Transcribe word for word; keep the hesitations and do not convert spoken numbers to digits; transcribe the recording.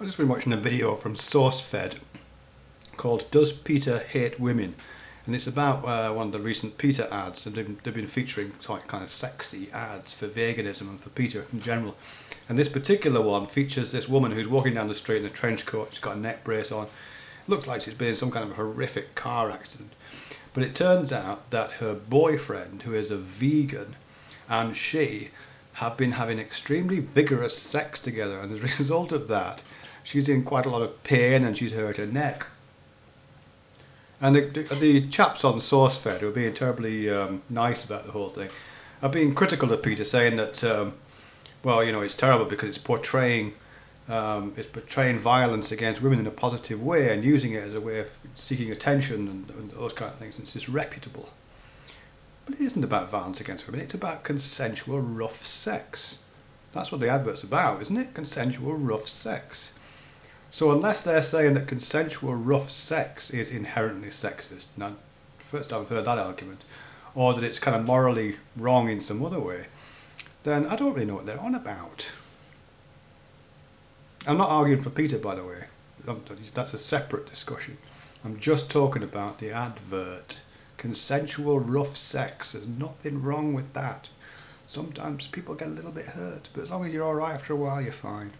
I've just been watching a video from SourceFed called "Does PETA Hate Women?" and it's about uh, one of the recent PETA ads, and they've, they've been featuring kind of sexy ads for veganism and for PETA in general. And this particular one features this woman who's walking down the street in a trench coat. She's got a neck brace on. Looks like she's been in some kind of horrific car accident. But it turns out that her boyfriend, who is a vegan, and she have been having extremely vigorous sex together, and as a result of that, she's in quite a lot of pain and she's hurt her neck. And the, the, the chaps on SourceFed, who are being terribly um, nice about the whole thing, are being critical of PETA, saying that, um, well, you know, it's terrible because it's portraying Um, it's portraying violence against women in a positive way and using it as a way of seeking attention and, and those kind of things. It's disreputable. But it isn't about violence against women. It's about consensual rough sex. That's what the advert's about, isn't it? Consensual rough sex. So unless they're saying that consensual rough sex is inherently sexist, now first time I've heard that argument, or that it's kind of morally wrong in some other way, then I don't really know what they're on about. I'm not arguing for PETA, by the way. That's a separate discussion. I'm just talking about the advert. Consensual rough sex. There's nothing wrong with that. Sometimes people get a little bit hurt, but as long as you're alright after a while, you're fine.